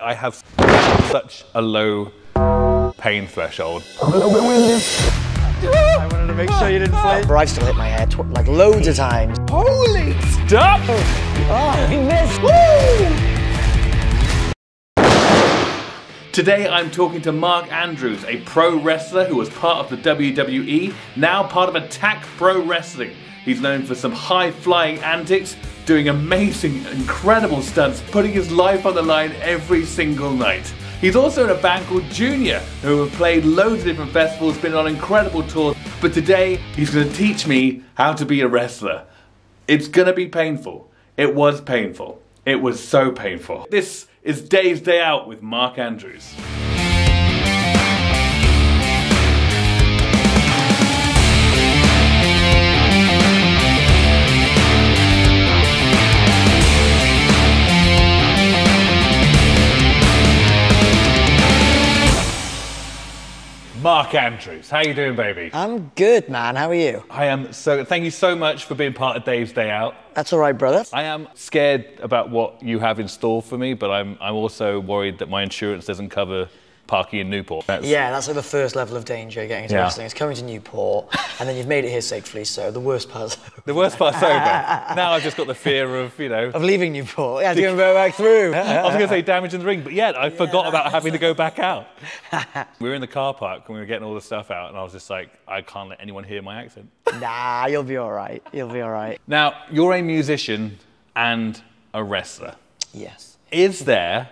I have such a low pain threshold. I'm a little bit winded. I wanted to make sure you didn't play. Rife still hit my head like loads of times. Holy stuff! Oh, he missed. Woo! Today I'm talking to Mark Andrews, a pro wrestler who was part of the WWE, now part of Attack Pro Wrestling. He's known for some high-flying antics, doing amazing, incredible stunts, putting his life on the line every single night. He's also in a band called Junior, who have played loads of different festivals, been on incredible tours, but today he's going to teach me how to be a wrestler. It's going to be painful. It was painful. It was so painful. This is Dave's Day Out with Mark Andrews. Mark Andrews, how you doing, baby? I'm good, man. How are you? I am so... Thank you so much for being part of Dave's Day Out. That's all right, brother. I am scared about what you have in store for me, but I'm also worried that my insurance doesn't cover parking in Newport. Yeah, that's like the first level of danger getting into wrestling. It's coming to Newport, and then you've made it here safely, so the worst part's over. The worst part's over. Now I've just got the fear of, you know... Of leaving Newport. Yeah, going to go back through. I was going to say damage in the ring, but yeah, I forgot about having to go back out. We were in the car park, and we were getting all the stuff out, and I was just like, I can't let anyone hear my accent. Nah, you'll be all right. You'll be all right. Now, you're a musician and a wrestler. Yes. Is there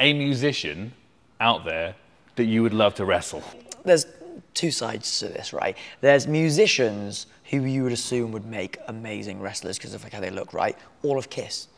a musician out there that you would love to wrestle? There's two sides to this, right? There's musicians who you would assume would make amazing wrestlers because of like how they look, right? All of KISS,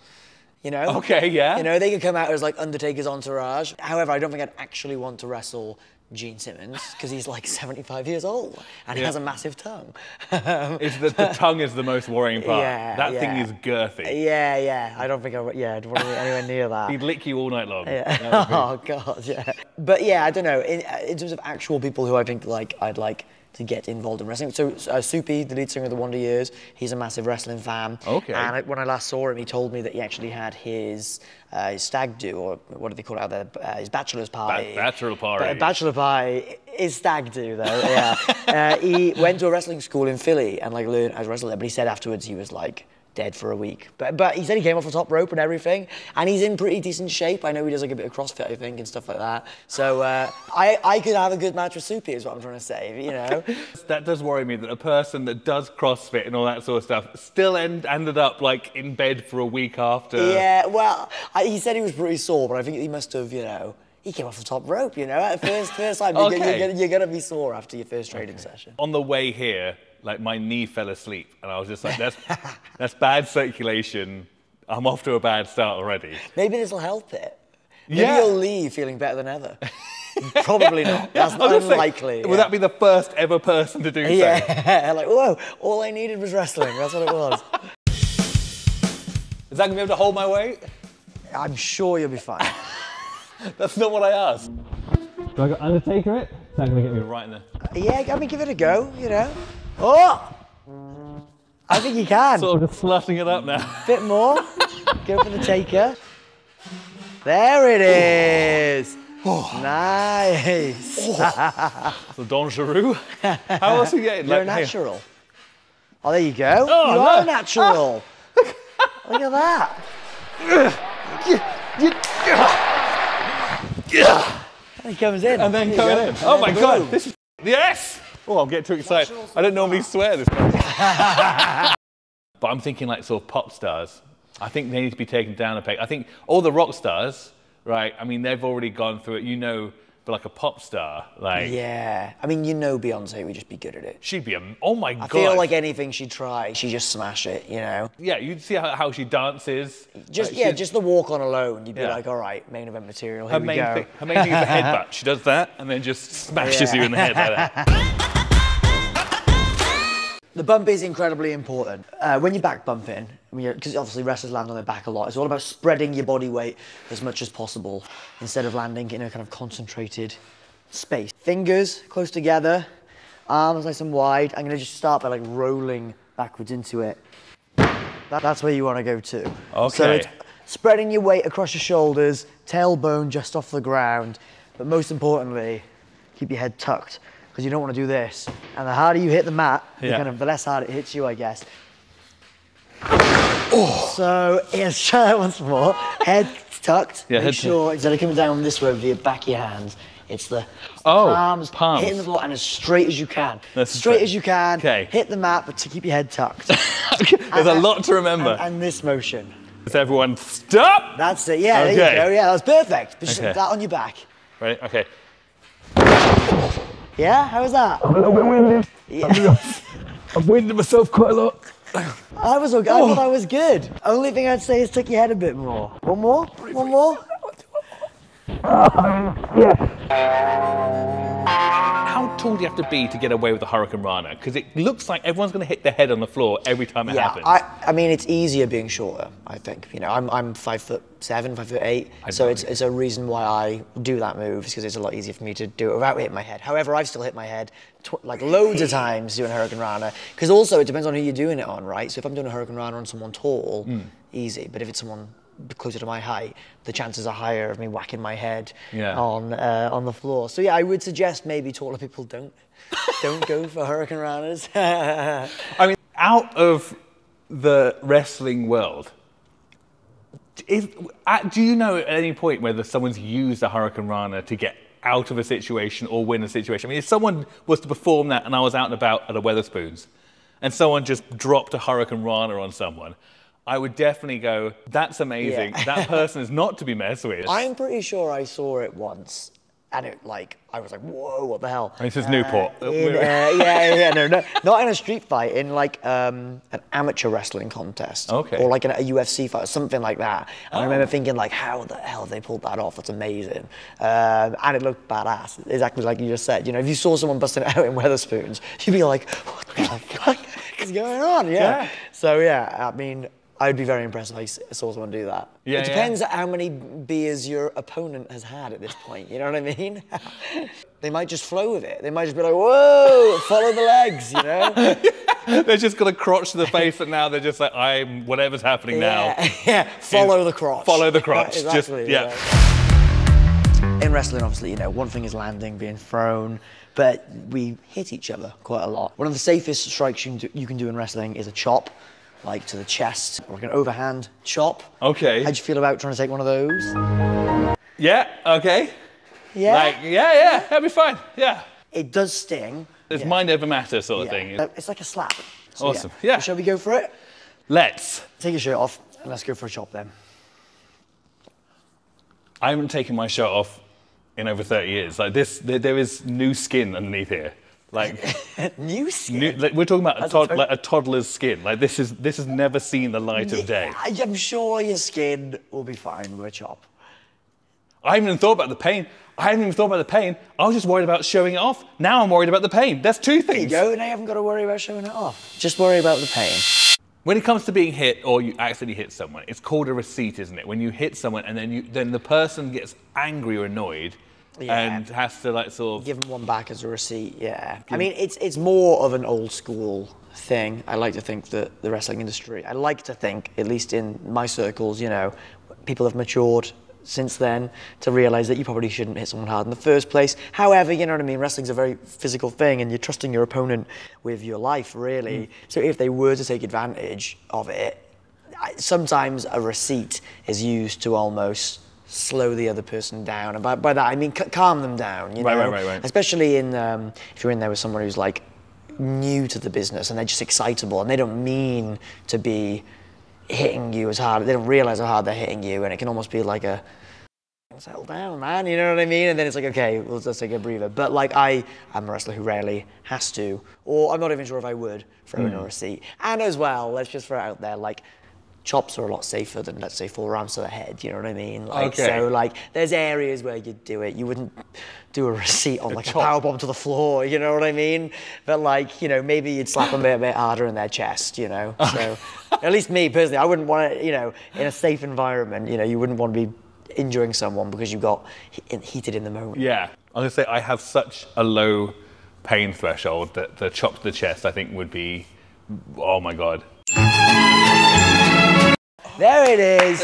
you know? Okay, yeah. You know, they could come out as like Undertaker's entourage. However, I don't think I'd actually want to wrestle Gene Simmons because he's like 75 years old and he has a massive tongue. It's the tongue is the most worrying part. Yeah, that thing is girthy. Yeah, yeah. I don't think I'd want to be anywhere near that. He'd lick you all night long. Yeah. Oh God, yeah. But yeah, I don't know. In terms of actual people who I think like I'd like to get involved in wrestling. So Soupy, the lead singer of The Wonder Years, he's a massive wrestling fan. Okay. And when I last saw him, he told me that he actually had his stag do, or what do they call it out there? His bachelor's party. Bachelor party. Bachelor party is stag do, though, yeah. He went to a wrestling school in Philly and like learned how to wrestle there, but he said afterwards he was like dead for a week. But he said he came off the top rope and everything, and he's in pretty decent shape. I know he does like a bit of CrossFit, I think, and stuff like that. So I could have a good match with Soupy is what I'm trying to say, you know? That does worry me, that a person that does CrossFit and all that sort of stuff still ended up like in bed for a week after. Yeah, well, he said he was pretty sore, but I think he must have, you know, he came off the top rope, you know, at first time. Okay. You're gonna be sore after your first training session. On the way here, like my knee fell asleep and I was just like, that's bad circulation. I'm off to a bad start already. Maybe this will help it. Maybe you'll leave feeling better than ever. Probably not. That's unlikely. Saying, would that be the first ever person to do so? Like, whoa, all I needed was wrestling. That's what it was. Is that gonna be able to hold my weight? I'm sure you'll be fine. That's not what I asked. Do I got Undertaker it? Is that gonna get me right in there? Yeah, I mean, give it a go, you know. Oh! I think you can. Sort of just slashing it up now. A bit more. Go for the taker. There it is. Oh. Nice. Oh. The dangereux. How else are you getting? You're like, natural. Here. Oh, there you go. Oh, you are natural. Look at that. And he comes in. And then coming in. Oh my God. This is... Yes! Oh, I'm getting too excited. I don't normally swear this much. But I'm thinking like sort of pop stars. I think they need to be taken down a peg. I think all the rock stars, right, I mean, they've already gone through it, you know, but like a pop star, like... Yeah. I mean, you know Beyoncé would just be good at it. She'd be a... Oh, my God. I feel like anything she'd try, she'd just smash it, you know? Yeah, you'd see how she dances. Just, like, yeah, just the walk on alone, you'd be like, all right, main event material, here we go. Her main thing is the headbutt. She does that and then just smashes you in the head like that. The bump is incredibly important. When you're back bumping, because obviously wrestlers land on their back a lot, it's all about spreading your body weight as much as possible instead of landing in a kind of concentrated space. Fingers close together, arms nice and wide. I'm gonna just start by like rolling backwards into it. That's where you wanna go to. Okay. So spreading your weight across your shoulders, tailbone just off the ground, but most importantly, keep your head tucked, because you don't want to do this. And the harder you hit the mat, the less hard it hits you, I guess. Oh. So let's try that once more. Head tucked. Yeah, make sure instead of coming down this way with your back of your hands, it's the palms hitting the floor and as straight as you can. That's straight as you can. Okay. Hit the mat, but to keep your head tucked. There's a lot to remember. And this motion. Does everyone stop? That's it. Yeah. Okay. There you go. Yeah, that was perfect. Just put that on your back. Right. Okay. Yeah. How was that? I'm a little bit winded. Yeah. I'm winding myself quite a lot. I was okay. I thought I was good. Only thing I'd say is tuck your head a bit more. One more? One more? How tall do you have to be to get away with the Hurricanrana? Because it looks like everyone's going to hit their head on the floor every time it happens. I mean, it's easier being shorter, I think. You know, I'm 5'7", 5'8", so it's a reason why I do that move, because it's a lot easier for me to do it without hitting my head. However, I've still hit my head like loads of times doing Hurricanrana, because also it depends on who you're doing it on, right? So if I'm doing a Hurricanrana on someone tall, easy, but if it's someone closer to my height, the chances are higher of me whacking my head on the floor. So yeah, I would suggest maybe taller people don't go for Hurricanranas. I mean, out of the wrestling world, do you know at any point whether someone's used a Hurricanrana to get out of a situation or win a situation? I mean, if someone was to perform that and I was out and about at a Wetherspoons and someone just dropped a Hurricanrana on someone, I would definitely go, that's amazing. Yeah. That person is not to be messed with. I'm pretty sure I saw it once, and it I was like, whoa, what the hell? This is Newport. Not in a street fight, in like an amateur wrestling contest, or like a UFC fight, or something like that. And I remember thinking, like, how the hell they pulled that off? That's amazing, and it looked badass. Exactly like you just said. You know, if you saw someone busting it out in Wetherspoons, you'd be like, what the fuck is going on? Yeah. So yeah, I mean, I would be very impressed if I saw someone do that. Yeah, it depends on how many beers your opponent has had at this point, you know what I mean? They might just flow with it. They might just be like, whoa, follow the legs, you know? They're just got a crotch to the face and now they're just like, I'm whatever's happening now. Yeah, follow the crotch. Follow the crotch. Exactly, In wrestling, obviously, you know, one thing is landing, being thrown, but we hit each other quite a lot. One of the safest strikes you can do in wrestling is a chop, like to the chest, or like an overhand chop. Okay. How'd you feel about trying to take one of those? Yeah, okay. Yeah? Like, yeah, that'd be fine, yeah. It does sting. It's mind over matter sort of thing. It's like a slap. So, awesome, So shall we go for it? Let's. Take your shirt off, and let's go for a chop then. I haven't taken my shirt off in over 30 years. Like this, there is new skin underneath here. Like new skin. Like we're talking about a toddler's skin. Like this has never seen the light of day. I'm sure your skin will be fine with a chop. I haven't even thought about the pain. I was just worried about showing it off. Now I'm worried about the pain. That's two things. There you go. Now you haven't got to worry about showing it off. Just worry about the pain. When it comes to being hit or you accidentally hit someone, it's called a receipt, isn't it? When you hit someone and then the person gets angry or annoyed. Yeah. And has to like sort of give them one back as a receipt. Yeah, I mean it's more of an old school thing. I like to think that the wrestling industry. I like to think, at least in my circles, you know, people have matured since then to realise that you probably shouldn't hit someone hard in the first place. However, you know what I mean. Wrestling's a very physical thing, and you're trusting your opponent with your life, really. So if they were to take advantage of it, sometimes a receipt is used to almost slow the other person down, and by that I mean calm them down, you know? Right. Especially in, if you're in there with someone who's like new to the business and they're just excitable and they don't mean to be hitting you as hard, they don't realise how hard they're hitting you, and it can almost be like a, settle down, man, you know what I mean? And then it's like, okay, well, let's take a breather. But like, I'm a wrestler who rarely has to, or I'm not even sure if I would throw in a receipt. And as well, let's just throw it out there, like, chops are a lot safer than, let's say, forearms to the head, you know what I mean? Like, so, like, there's areas where you'd do it. You wouldn't do a receipt on, like, a powerbomb to the floor, you know what I mean? But, like, you know, maybe you'd slap them a bit harder in their chest, you know? So, at least me, personally, I wouldn't want to, you know, in a safe environment, you know, you wouldn't want to be injuring someone because you got heated in the moment. Yeah. I'm going to say I have such a low pain threshold that the chop to the chest, I think, would be, oh, my God. There it is.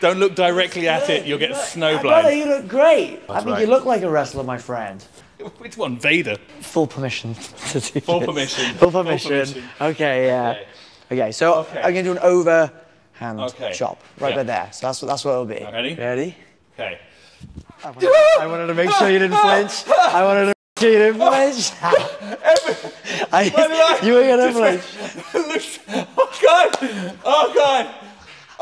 Don't look directly at it, you'll get snowblind. Brother, you look great. That's I mean, you look like a wrestler, my friend. Which one, Vader? Full permission to do Full permission. Okay, yeah. Okay, so I'm going to do an overhand chop right by there. So that's what it'll be. Ready? Ready? Okay. I wanted to make sure you didn't flinch. I wanted to make sure you didn't flinch. You were going to flinch. Oh, God. Oh, God.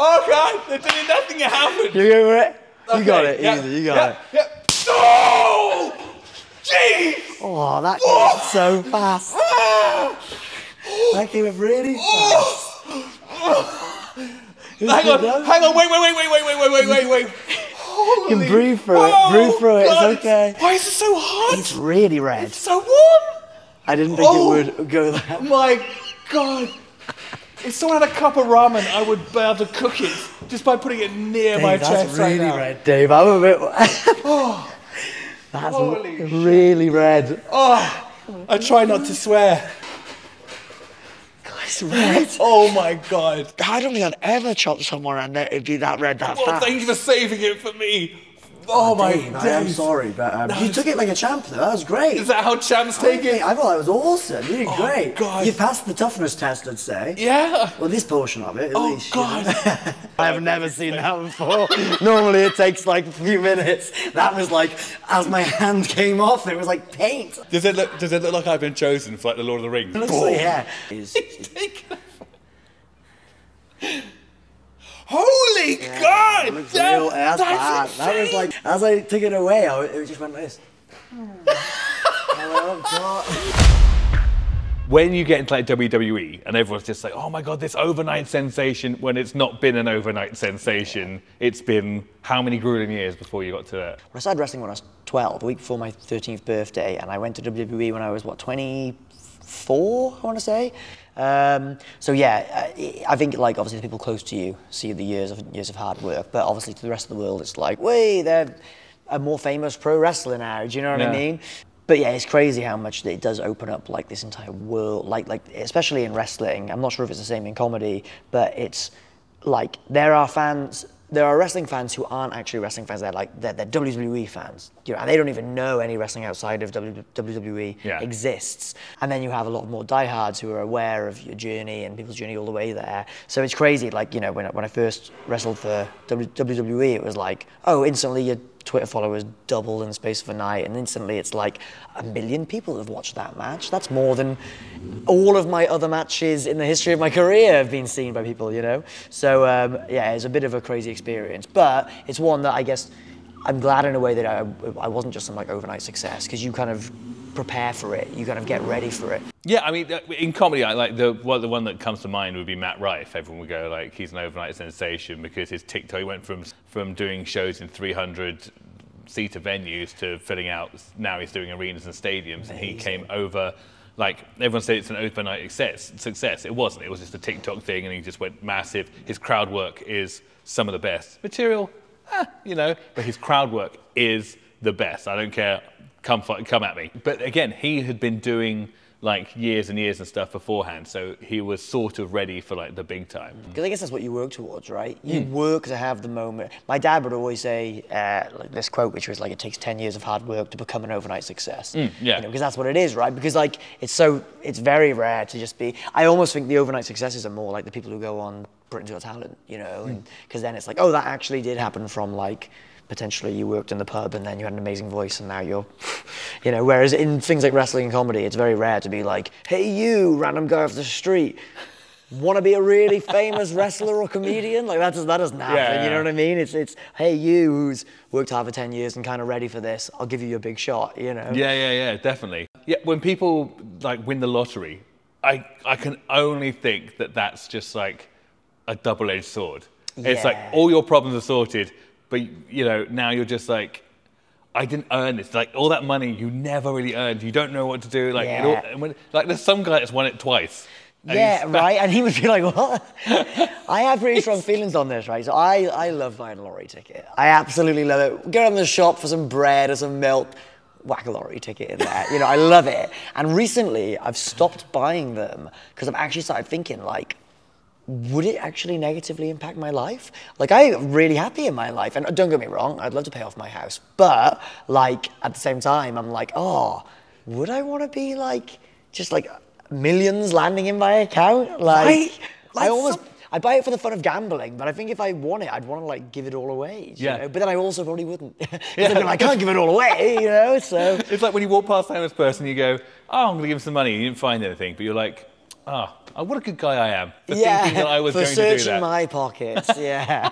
Oh, God. They're doing nothing. It happened. You over it? You got it. Easy. You got it. Yep. Oh! Jeez! Oh, that came so fast. That came up really fast. Hang on. Wait. You can breathe through it. Breathe through it. It's okay. Why is it so hot? It's really red. It's so warm. I didn't think it would go that. My God. If someone had a cup of ramen, I would be able to cook it just by putting it near my chest right now. That's really red, Dave. I'm a bit... That's really red. Oh, I try not to swear. God, it's red. Oh, my God. I don't think I'd ever chop someone and it'd be that red that fast. Thank you for saving it for me. Oh, my Dave, I'm sorry, but you took it like a champ, though. That was great. Is that how champs take it? I thought that was awesome. You did great. God. You passed the toughness test, I'd say. Yeah. Well, this portion of it, at least. Oh, God. I have never seen that before. Normally, it takes like a few minutes. That was like, as my hand came off, it was like paint. Does it look like I've been chosen for like the Lord of the Rings? It looks like, yeah. He's taken it. Holy God! That's insane. That was like, as I took it away, it just went like this. When you get into like WWE and everyone's just like, oh my God, this overnight sensation, when it's not been an overnight sensation, it's been how many grueling years before you got to that? I started wrestling when I was 12, the week before my 13th birthday, and I went to WWE when I was, what, 24, I want to say? So yeah, I think like obviously the people close to you see the years of hard work, but obviously to the rest of the world it's like, wait, they're a more famous pro wrestler now. Do you know what I mean? But yeah, it's crazy how much it does open up like this entire world, like especially in wrestling. I'm not sure if it's the same in comedy, but it's like there are fans. There are wrestling fans who aren't actually wrestling fans. They're like they're WWE fans, you know, and they don't even know any wrestling outside of WWE exists. And then you have a lot more diehards who are aware of your journey and people's journey all the way there. So it's crazy. Like, you know, when I first wrestled for WWE, it was like, oh, instantly your Twitter followers doubled in the space of a night, and instantly it's like 1 million people have watched that match. That's more than all of my other matches in the history of my career have been seen by people, you know? So yeah, it's a bit of a crazy experience, but it's one that I guess I'm glad in a way that I wasn't just some like overnight success, because you kind of prepare for it, you kind of get ready for it. Yeah, I mean, in comedy, like the one that comes to mind would be Matt Rife. Everyone would go like, he's an overnight sensation because his TikTok, he went from doing shows in 300-seater venues to filling out, now he's doing arenas and stadiums. Amazing. And he came over, like everyone said it's an overnight success. It wasn't, it was just a TikTok thing and he just went massive. His crowd work is some of the best. Material, you know, but his crowd work is the best. I don't care, come at me. But again, he had been doing like years and years and stuff beforehand, so he was sort of ready for like the big time. Because I guess that's what you work towards, right? You work to have the moment. My dad would always say like this quote, which was like, it takes 10 years of hard work to become an overnight success. Yeah, you know, because that's what it is, right? Because like it's very rare to just be. I almost think the overnight successes are more like the people who go on Britain's Got Talent, you know, because then it's like, oh, that actually did happen from like. Potentially you worked in the pub and then you had an amazing voice and now you're, you know, whereas in things like wrestling and comedy, it's very rare to be like, hey you, random guy off the street, wanna be a really famous wrestler or comedian? Like that doesn't happen, you know what I mean? It's hey you, who's worked hard for 10 years and kind of ready for this, I'll give you your big shot, you know? Yeah, definitely. Yeah, when people like win the lottery, I can only think that that's just like a double-edged sword. Yeah. It's like all your problems are sorted, but, you know, now you're just like, I didn't earn this. Like, all that money you never really earned. You don't know what to do. Like, like there's some guy that's won it twice. And right? And he would be like, what? I have pretty strong feelings on this, right? So I love buying a lottery ticket. I absolutely love it. Go down to the shop for some bread or some milk. Whack a lottery ticket in there. You know, I love it. And recently, I've stopped buying them because I've actually started thinking, like, would it actually negatively impact my life? Like, I'm really happy in my life, and don't get me wrong, I'd love to pay off my house, but like at the same time, I'm like, oh, would I want to be like just like millions landing in my account? Like I almost. I buy it for the fun of gambling, but I think if I won it, I'd want to like give it all away. You know? But then I also probably wouldn't. I can't give it all away, you know. So it's like when you walk past a homeless person, you go, "Oh, I'm going to give him some money." You didn't find anything, but you're like, "Ah, oh, what a good guy I am for thinking that I was going to do that." For searching my pockets, yeah.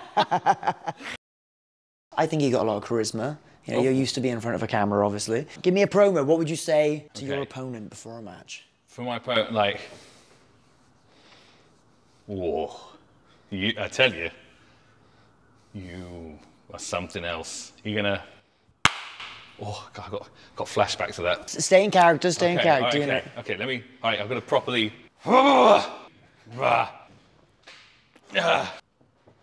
I think you got a lot of charisma. You know, you're used to being in front of a camera, obviously. Give me a promo. What would you say to your opponent before a match? For my opponent, like. Whoa, I tell you, you are something else. You're gonna, oh God, I got flashbacks of that. Stay in character, stay in character. Right, okay, let me, all right, I've got to properly.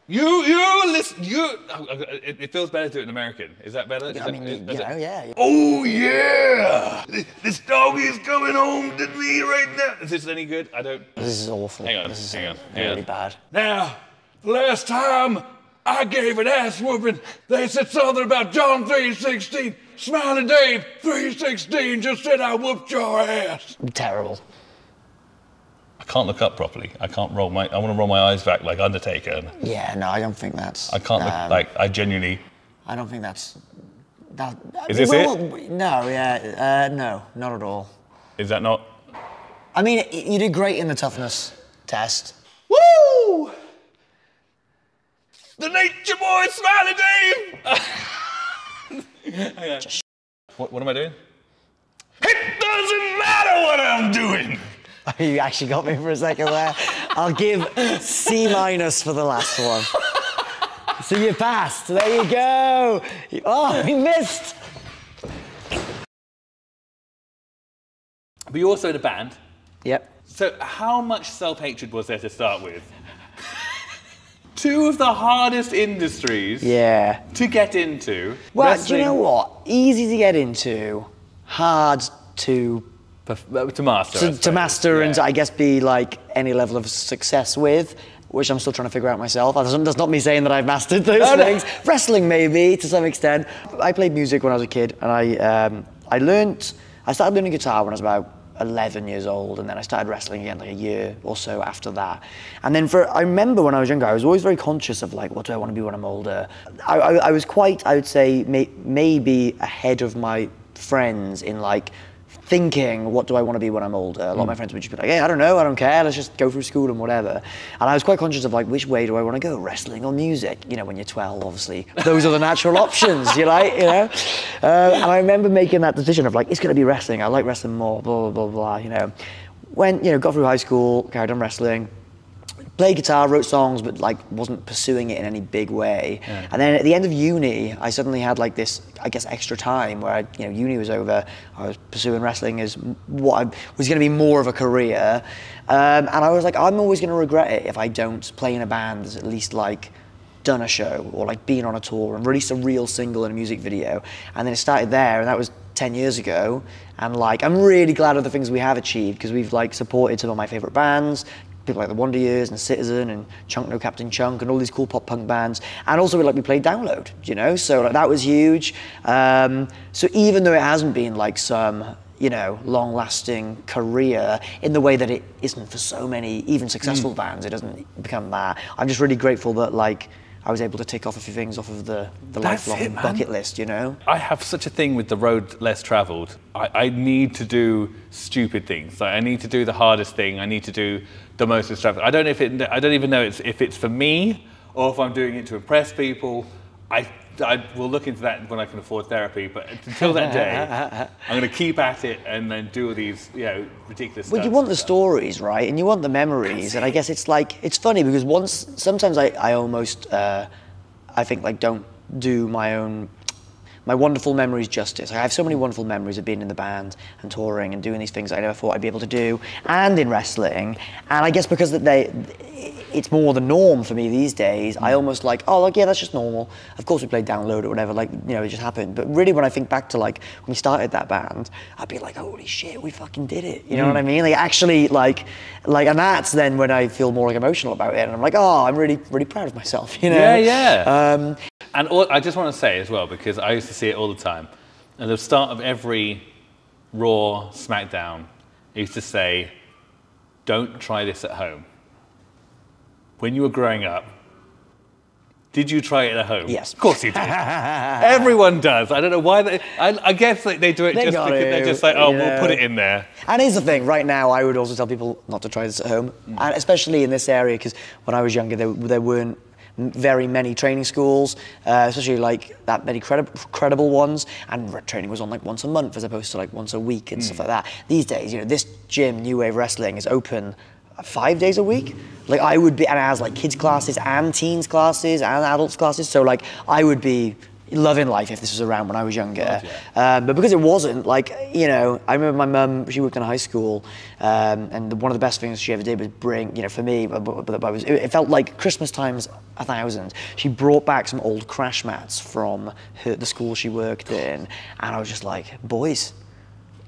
You listen, it feels better to do it in American. Is that better? I mean, you know, yeah. Oh yeah! This dog is coming home to me right now. Is this any good? I don't. This is awful. Hang on, this is really bad. Now, last time I gave an ass whooping, they said something about John 3:16. Smiley Dave 3:16 just said I whooped your ass. I'm terrible. I can't look up properly. I can't roll my. I want to roll my eyes back like Undertaker. Yeah, no, I don't think that's. I can't look like I genuinely. I don't think that's. That. Is this it? No, yeah, no, not at all. Is that not? I mean, you did great in the toughness test. Woo! The nature boy, Smiley Dave. Hang on. What am I doing? It doesn't matter what I'm doing. You actually got me for a second there. I'll give C- for the last one. So you passed. There you go. Oh, he missed. But you're also in a band. Yep. So how much self-hatred was there to start with? Two of the hardest industries to get into. Well, wrestling. Do you know what? Easy to get into, hard to... To master. To master and I guess be like any level of success with, which I'm still trying to figure out myself. That's not me saying that I've mastered those things. Wrestling maybe, to some extent. I played music when I was a kid and I started learning guitar when I was about 11 years old, and then I started wrestling again like a year or so after that. And then I remember when I was younger, I was always very conscious of like, what do I want to be when I'm older? I was quite, I would say, maybe ahead of my friends in like, thinking, what do I want to be when I'm older? A lot of my friends would just be like, hey, I don't know, I don't care, let's just go through school and whatever. And I was quite conscious of like, which way do I want to go, wrestling or music? You know, when you're 12, obviously, those are the natural options, you know? And I remember making that decision of like, it's going to be wrestling, I like wrestling more, blah, blah, blah, blah, you know? When, you know, got through high school, carried on wrestling, played guitar, wrote songs, but like wasn't pursuing it in any big way. Yeah. And then at the end of uni, I suddenly had like this, I guess, extra time where uni was over. I was pursuing wrestling as what was going to be more of a career, and I was like, I'm always going to regret it if I don't play in a band that's at least like done a show or like been on a tour and released a real single and a music video. And then it started there, and that was 10 years ago. And like, I'm really glad of the things we have achieved because we've like supported some of my favorite bands. People like The Wonder Years and Citizen and Chunk No Captain Chunk and all these cool pop punk bands. And also we played Download, you know? So like, that was huge. So even though it hasn't been like some, you know, long lasting career in the way that it isn't for so many, even successful bands, it doesn't become that. I'm just really grateful that like, I was able to tick off a few things off of the lifelong bucket list, you know? I have such a thing with the road less traveled. I need to do stupid things. Like I need to do the hardest thing. I need to do the most extravagant. I don't even know if it's for me or if I'm doing it to impress people. I will look into that when I can afford therapy, but until that day, I'm going to keep at it and then do all these, you know, ridiculous stuff. Well, you want the stories, right? And you want the memories. And I guess it's like, it's funny because once, sometimes I almost, I think like don't do my own my wonderful memories justice. I have so many wonderful memories of being in the band and touring and doing these things that I never thought I'd be able to do, and in wrestling. And I guess because that it's more the norm for me these days, I almost like, oh, like, yeah, that's just normal. Of course we played Download or whatever, like, you know, it just happened. But really when I think back to like, when we started that band, I'd be like, holy shit, we fucking did it. You know what I mean? Like actually like, and that's then when I feel more like emotional about it. And I'm like, oh, I'm really, really proud of myself, you know? Yeah, yeah. And all, I just want to say as well, because I used to see it all the time, at the start of every Raw, SmackDown, I used to say, don't try this at home. When you were growing up, did you try it at home? Yes. Of course you did. Everyone does. I don't know why. I guess like, they do it just because they're just like, oh, yeah, we'll put it in there. And here's the thing. Right now, I would also tell people not to try this at home, and especially in this area, because when I was younger, there weren't very many training schools, especially like that many credible ones, and training was on like once a month as opposed to like once a week and stuff like that. These days, you know, this gym, New Wave Wrestling, is open 5 days a week. Like I would be, and it has like kids classes and teens classes and adults classes. So like I would be loving life if this was around when I was younger. God, yeah. But because it wasn't, like, you know, I remember my mum, she worked in a high school, and one of the best things she ever did was bring, you know, for me, it felt like Christmas times 1,000. She brought back some old crash mats from the school she worked in. And I was just like, boys,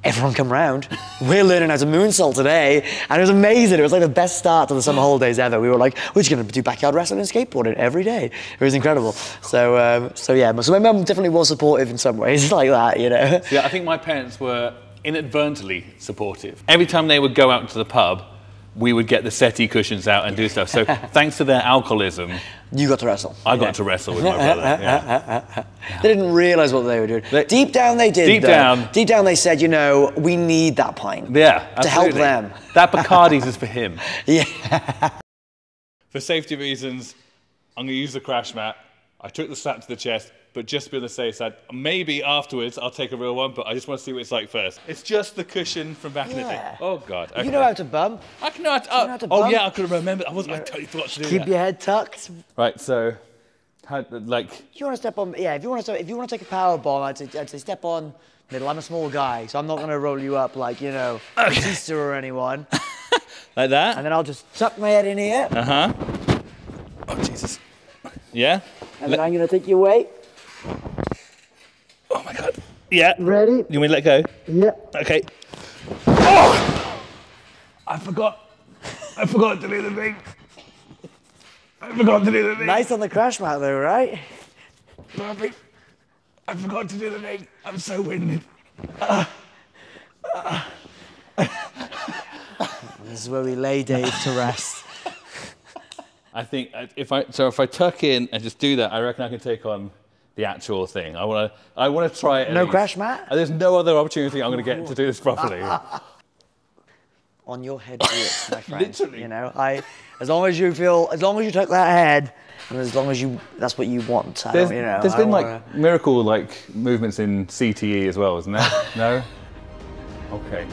everyone come round. We're learning how to moonsault today. And it was amazing. It was like the best start to the summer holidays ever. We were like, we're just gonna do backyard wrestling and skateboarding every day. It was incredible. So, so yeah, so my mum definitely was supportive in some ways like that, you know? Yeah, I think my parents were inadvertently supportive. Every time they would go out to the pub, we would get the settee cushions out and do stuff. So thanks to their alcoholism, you got to wrestle. I got to wrestle with my brother. They didn't realise what they were doing. Deep down they did. Deep down they said, you know, we need that pint. Yeah, absolutely. To help them. That Bacardi's is for him. Yeah. For safety reasons, I'm going to use the crash mat. I took the slap to the chest, but just to be on the safe side, maybe afterwards I'll take a real one, but I just want to see what it's like first. It's just the cushion from back in the day. Oh, God. Okay. You know how to bump. I can know how to, you know how to bump. Oh, yeah, I could have remembered. I totally forgot to do that. Keep your head tucked. Right, so, like... If you want to step on... Yeah, if you want to take a power bomb, I'd say step on middle. I'm a small guy, so I'm not going to roll you up like, you know, Batista or anyone. Like that? And then I'll just tuck my head in here. Uh-huh. Oh, Jesus. Yeah? And then I'm going to take you away. Oh my God. Yeah. Ready? You want me to let go? Yeah. Okay. Oh! I forgot to do the thing. I forgot to do the thing. Nice on the crash mat though, right? Perfect. I forgot to do the thing. I'm so winded. This is where we lay Dave to rest. I think if I tuck in and just do that, I reckon I can take on the actual thing. I want to try it. No crash mat? There's no other opportunity I'm going to get to do this properly. On your head, my friend. Literally. You know, as long as you tuck that head, and as long as you, that's what you want. You know, there's been like miracle movements in CTE as well, isn't there? No. Okay.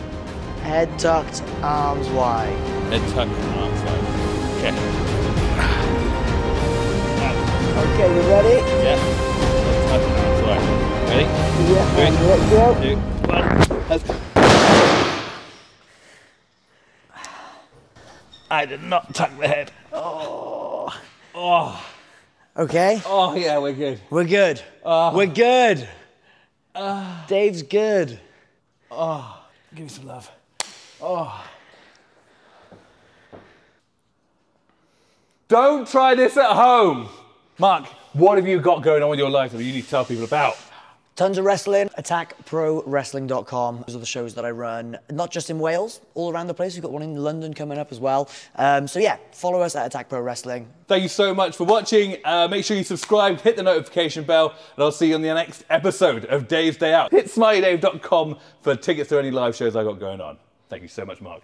Head tucked, arms wide. Head tucked, arms wide. Okay. Okay, you ready? Yeah. Ready? Yeah. Three, two, one. Let's go. I did not tuck the head. Oh. Oh. Okay. Oh yeah, we're good. We're good. Oh. We're good. Dave's good. Oh. Give me some love. Oh. Don't try this at home. Mark, what have you got going on with your life that you need to tell people about? Tons of wrestling. AttackProwrestling.com. Those are the shows that I run, not just in Wales, all around the place. We've got one in London coming up as well. So yeah, follow us at Attack Pro Wrestling. Thank you so much for watching. Make sure you subscribe, hit the notification bell, and I'll see you on the next episode of Dave's Day Out. Hit SmileyDave.com for tickets to any live shows I got going on. Thank you so much, Mark.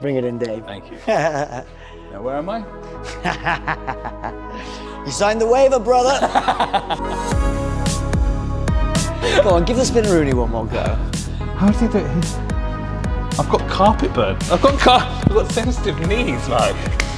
Bring it in, Dave. Thank you. Now, where am I? You signed the waiver, brother. Go on, give the spinneroonie one more go. How do you do it? I've got carpet burn. I've got sensitive knees, like.